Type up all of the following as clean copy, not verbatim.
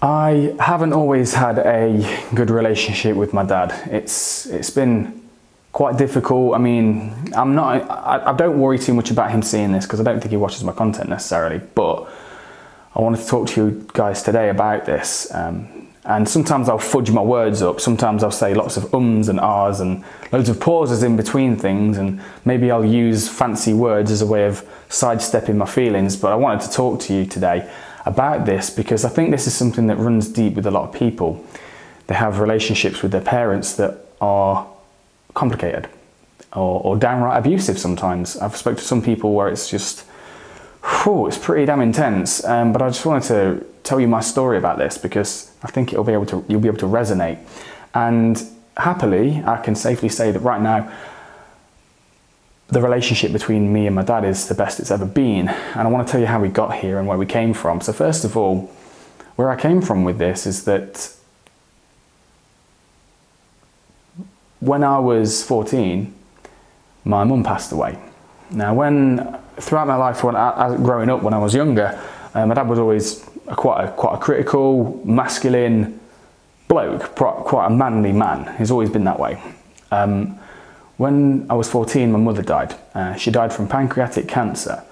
I haven't always had a good relationship with my dad. It's been quite difficult. I mean, I don't worry too much about him seeing this because I don't think he watches my content necessarily, but I wanted to talk to you guys today about this. And sometimes I'll fudge my words up. Sometimes I'll say lots of ums and ahs and loads of pauses in between things, and maybe I'll use fancy words as a way of sidestepping my feelings. But I wanted to talk to you today about this because I think this is something that runs deep with a lot of people. They have relationships with their parents that are complicated or downright abusive sometimes. I've spoken to some people where it's just, whew, it's pretty damn intense. But I just wanted to tell you my story about this because I think you'll be able to resonate. And happily, I can safely say that right now, the relationship between me and my dad is the best it's ever been. And I want to tell you how we got here and where we came from. So first of all, where I came from with this is that when I was 14, my mum passed away. Now, throughout my life, growing up when I was younger, my dad was always quite a critical, masculine bloke, quite a manly man. He's always been that way. When I was 14, my mother died. She died from pancreatic cancer,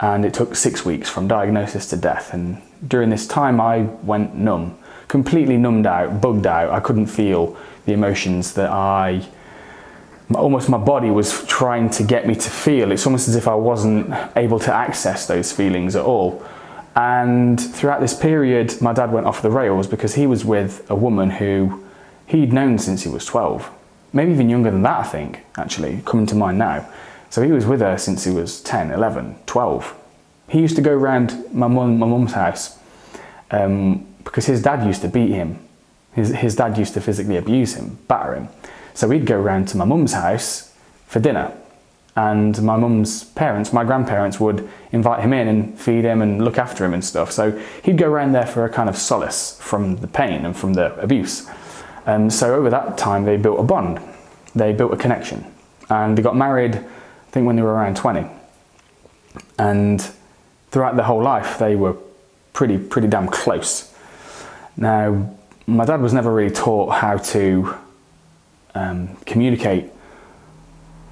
and it took 6 weeks from diagnosis to death. And during this time, I went numb, completely numbed out, bugged out. I couldn't feel the emotions that almost my body was trying to get me to feel. It's almost as if I wasn't able to access those feelings at all. And throughout this period, my dad went off the rails because he was with a woman who he'd known since he was 12. Maybe even younger than that, I think, actually, coming to mind now. So he was with her since he was 10, 11, 12. He used to go around my mum's house because his dad used to beat him. His dad used to physically abuse him, batter him. So we'd go round to my mum's house for dinner, and my mum's parents, my grandparents, would invite him in and feed him and look after him and stuff. So he'd go round there for a kind of solace from the pain and from the abuse. And so over that time, they built a bond. They built a connection. And they got married, I think, when they were around 20. And throughout their whole life, they were pretty damn close. Now, my dad was never really taught how to communicate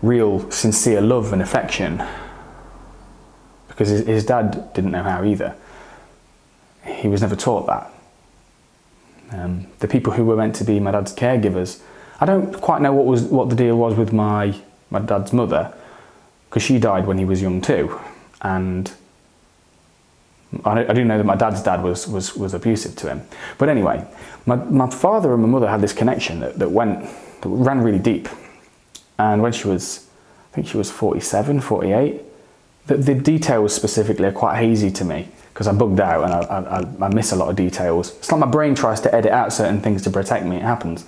real, sincere love and affection, because his dad didn't know how either. He was never taught that. The people who were meant to be my dad's caregivers, I don't quite know what the deal was with my dad's mother, because she died when he was young too, and I do know that my dad's dad was abusive to him. But anyway, my father and my mother had this connection that ran really deep. And when she was, I think she was 47, 48, the details specifically are quite hazy to me because I bugged out and I miss a lot of details. It's like my brain tries to edit out certain things to protect me. It happens.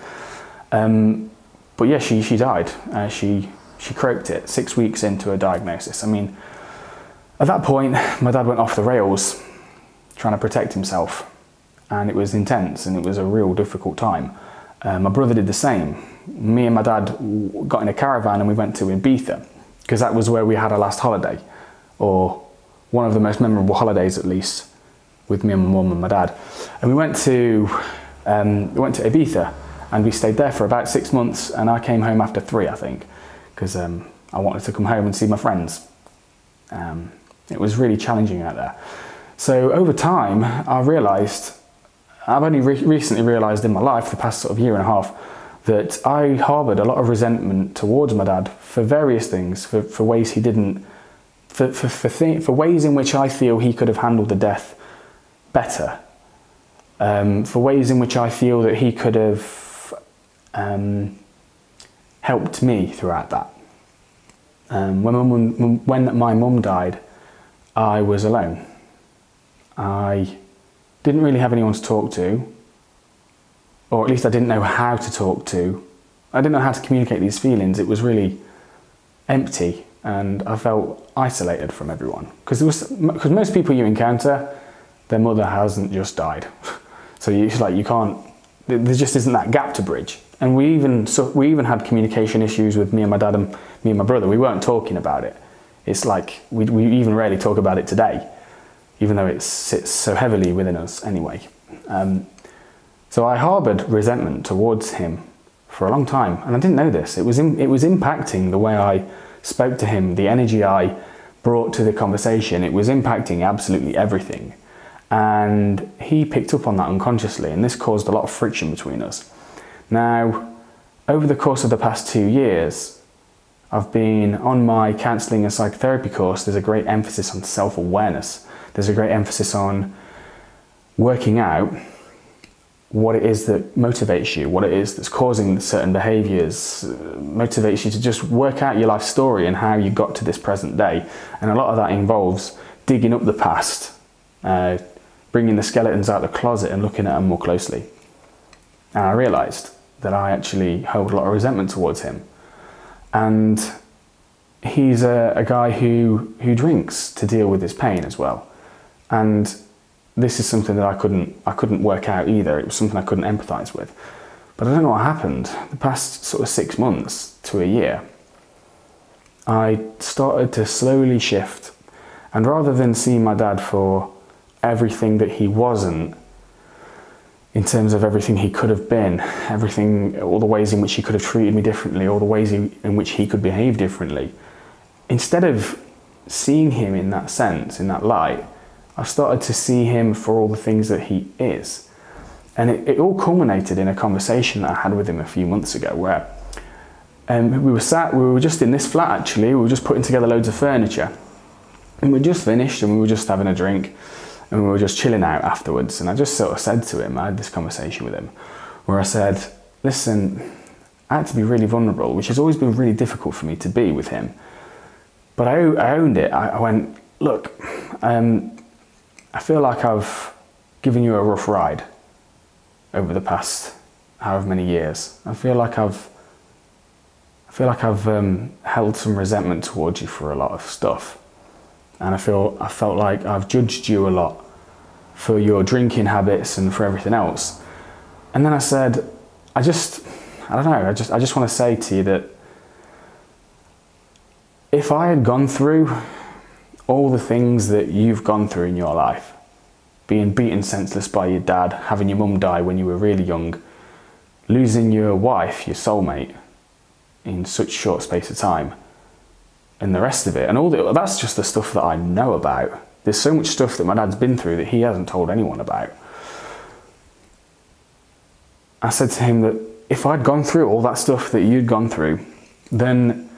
But yeah, she died. She croaked it 6 weeks into her diagnosis. I mean, at that point, my dad went off the rails trying to protect himself, and it was intense and it was a real difficult time. My brother did the same. Me and my dad got in a caravan and we went to Ibiza because that was where we had our last holiday, or one of the most memorable holidays at least, with me and my mum and my dad. And we went to Ibiza and we stayed there for about 6 months, and I came home after 3, I think, because I wanted to come home and see my friends. It was really challenging out there. So over time, I've only recently realised in my life, the past sort of year and a half, that I harboured a lot of resentment towards my dad for various things, for ways he didn't, for ways in which I feel he could have handled the death better, for ways in which I feel that he could have helped me throughout that. When my mum died, I was alone. I didn't really have anyone to talk to, or at least I didn't know how to talk to. I didn't know how to communicate these feelings. It was really empty, and I felt isolated from everyone. Because most people you encounter, their mother hasn't just died. So it's like you can't, there just isn't that gap to bridge. And we even had communication issues with me and my dad and me and my brother. We weren't talking about it. It's like we even rarely talk about it today, even though it sits so heavily within us anyway. So I harbored resentment towards him for a long time, and I didn't know this. It was impacting the way I spoke to him, the energy I brought to the conversation. It was impacting absolutely everything. And he picked up on that unconsciously, and this caused a lot of friction between us. Now, over the course of the past 2 years, I've been on my counselling and psychotherapy course. There's a great emphasis on self-awareness. There's a great emphasis on working out what it is that motivates you, what it is that's causing certain behaviours, motivates you to just work out your life story and how you got to this present day. And a lot of that involves digging up the past, bringing the skeletons out of the closet and looking at them more closely. And I realised that I actually hold a lot of resentment towards him. And he's a guy who drinks to deal with his pain as well. And this is something that I couldn't work out either. It was something I couldn't empathise with. But I don't know what happened. The past sort of 6 months to a year, I started to slowly shift. And rather than seeing my dad for everything that he wasn't, in terms of everything he could have been, everything, all the ways in which he could have treated me differently, all the ways in which he could behave differently, instead of seeing him in that sense, in that light, I've started to see him for all the things that he is. And it all culminated in a conversation that I had with him a few months ago, where we were just in this flat actually, we were just putting together loads of furniture. And we just finished and we were just having a drink and we were just chilling out afterwards. And I just sort of said to him, I had this conversation with him, where I said, listen, I had to be really vulnerable, which has always been really difficult for me to be with him. But I owned it. I went, look, I feel like I've given you a rough ride over the past however many years. I feel like I've held some resentment towards you for a lot of stuff. And I felt like I've judged you a lot for your drinking habits and for everything else. And then I said, I just want to say to you that if I had gone through all the things that you've gone through in your life, being beaten senseless by your dad, having your mum die when you were really young, losing your wife, your soulmate, in such short space of time, and the rest of it, and all the, that's just the stuff that I know about. There's so much stuff that my dad's been through that he hasn't told anyone about. I said to him that if I'd gone through all that stuff that you'd gone through, then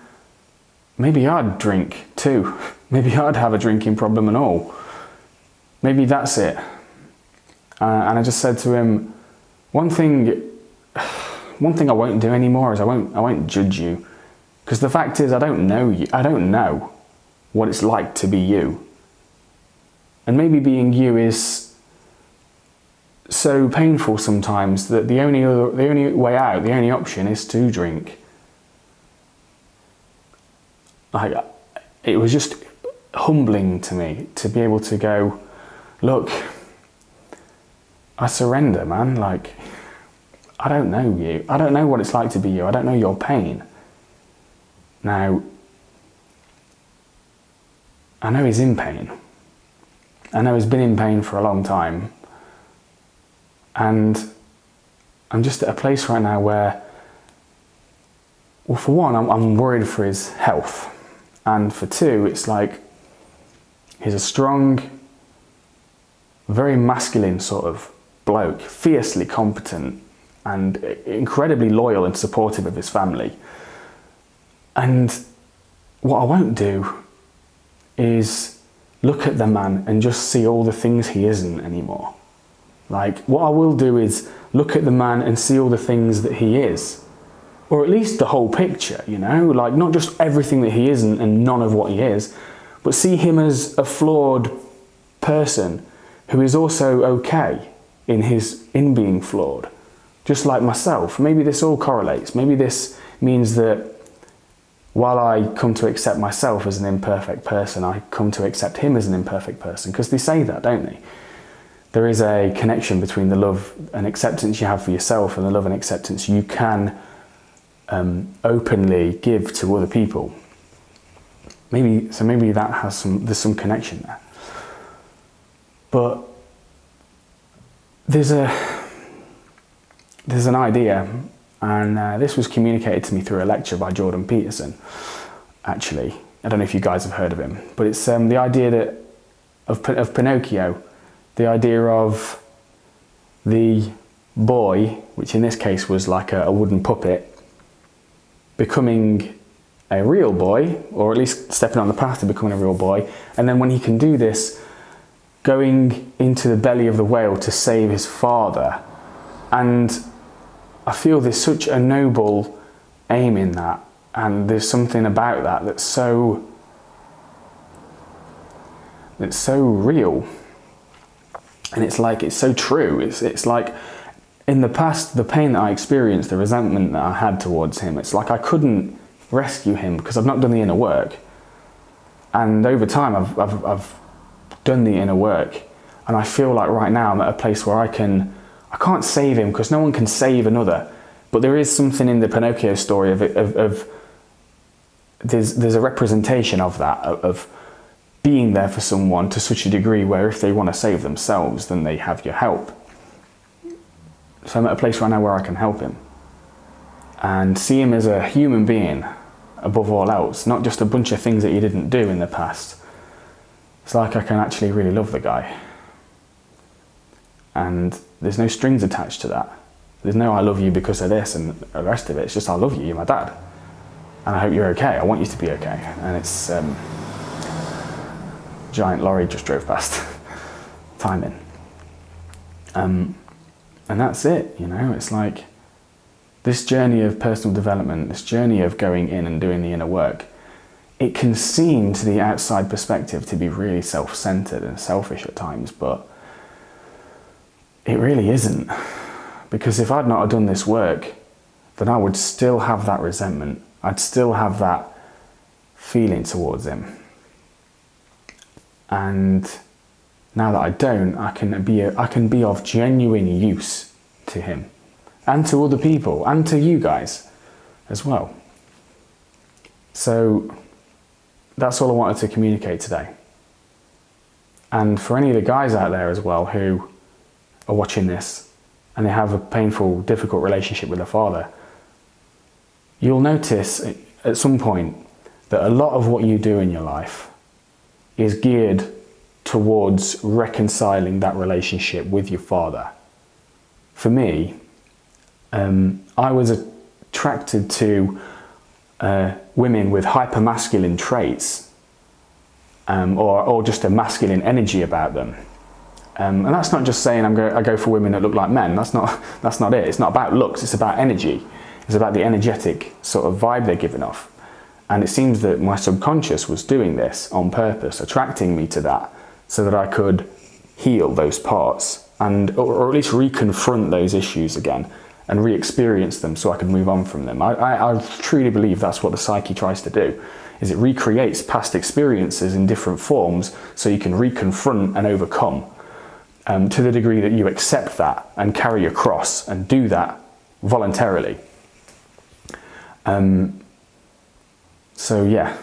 maybe I'd drink too. Maybe I'd have a drinking problem and all. Maybe that's it. And I just said to him, one thing I won't do anymore is I won't judge you. Because the fact is, I don't know you. I don't know what it's like to be you. And maybe being you is so painful sometimes that the only way out, the only option is to drink. Like, it was just humbling to me to be able to go, look, I surrender, man. Like, I don't know you. I don't know what it's like to be you. I don't know your pain. Now, I know he's in pain. I know he's been in pain for a long time. And I'm just at a place right now where, well, for one, I'm worried for his health. And for two, it's like, he's a strong, very masculine sort of bloke, fiercely competent and incredibly loyal and supportive of his family. And what I won't do is look at the man and just see all the things he isn't anymore. Like, what I will do is look at the man and see all the things that he is. Or at least the whole picture, you know? Like, not just everything that he isn't and none of what he is, but see him as a flawed person who is also okay in being flawed. Just like myself. Maybe this all correlates. Maybe this means that while I come to accept myself as an imperfect person, I come to accept him as an imperfect person, because they say that, don't they? There is a connection between the love and acceptance you have for yourself and the love and acceptance you can openly give to other people. Maybe that there's some connection there. But There's an idea, and this was communicated to me through a lecture by Jordan Peterson, actually. I don't know if you guys have heard of him, but it's the idea that of Pinocchio, the idea of the boy, which in this case was like a wooden puppet, becoming a real boy, or at least stepping on the path to becoming a real boy, and then when he can do this, going into the belly of the whale to save his father. And I feel there's such a noble aim in that, and there's something about that that's so real, and it's so true. It's like in the past, the pain that I experienced, the resentment that I had towards him, it's like I couldn't rescue him because I've not done the inner work. And over time I've done the inner work, and I feel like right now I'm at a place where I can't save him because no one can save another. But there is something in the Pinocchio story of there's a representation of that, of being there for someone to such a degree where if they want to save themselves, then they have your help. So I'm at a place right now where I can help him and see him as a human being above all else, not just a bunch of things that he didn't do in the past. It's like I can actually really love the guy. And there's no strings attached to that. There's no I love you because of this and the rest of it. It's just I love you, you're my dad. And I hope you're okay, I want you to be okay. And it's, giant lorry just drove past, timing. And that's it, you know, it's like this journey of personal development, this journey of going in and doing the inner work, it can seem to the outside perspective to be really self-centered and selfish at times, but it really isn't. Because if I'd not done this work, then I would still have that resentment. I'd still have that feeling towards him. And now that I don't, I can be of genuine use to him and to other people and to you guys as well. So that's all I wanted to communicate today. And for any of the guys out there as well who are watching this and they have a painful, difficult relationship with their father, you'll notice at some point that a lot of what you do in your life is geared towards reconciling that relationship with your father. For me, I was attracted to women with hyper-masculine traits, or just a masculine energy about them. And that's not just saying I go for women that look like men. That's not it. It's not about looks, it's about energy. It's about the energetic sort of vibe they're giving off. And it seems that my subconscious was doing this on purpose, attracting me to that so that I could heal those parts and or at least reconfront those issues again and re-experience them so I could move on from them. I truly believe that's what the psyche tries to do, is it recreates past experiences in different forms so you can reconfront and overcome. To the degree that you accept that and carry your cross and do that voluntarily. So yeah,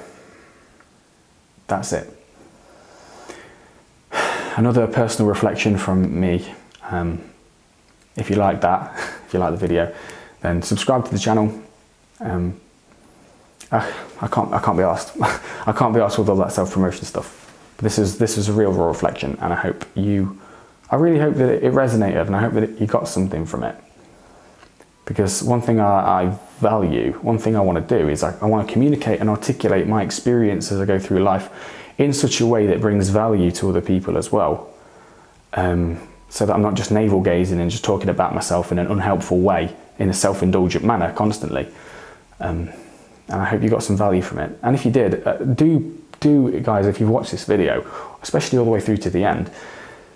that's it. Another personal reflection from me. If you like that, if you like the video, then subscribe to the channel. I can't be arsed. I can't be arsed with all that self-promotion stuff. But this is a real raw reflection, and I really hope that it resonated, and I hope that you got something from it. Because one thing I value, one thing I want to do is I want to communicate and articulate my experience as I go through life in such a way that brings value to other people as well. So that I'm not just navel gazing and just talking about myself in an unhelpful way, in a self-indulgent manner constantly. And I hope you got some value from it. And if you did, do guys, if you've watched this video, especially all the way through to the end,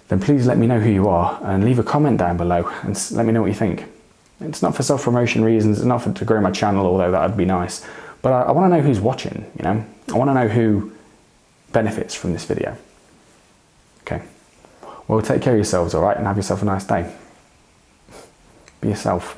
then please let me know who you are and leave a comment down below and let me know what you think. It's not for self-promotion reasons, it's not to grow my channel, although that would be nice, but I want to know who's watching, you know? I want to know who benefits from this video. Okay, well, take care of yourselves, all right, and have yourself a nice day. Be yourself.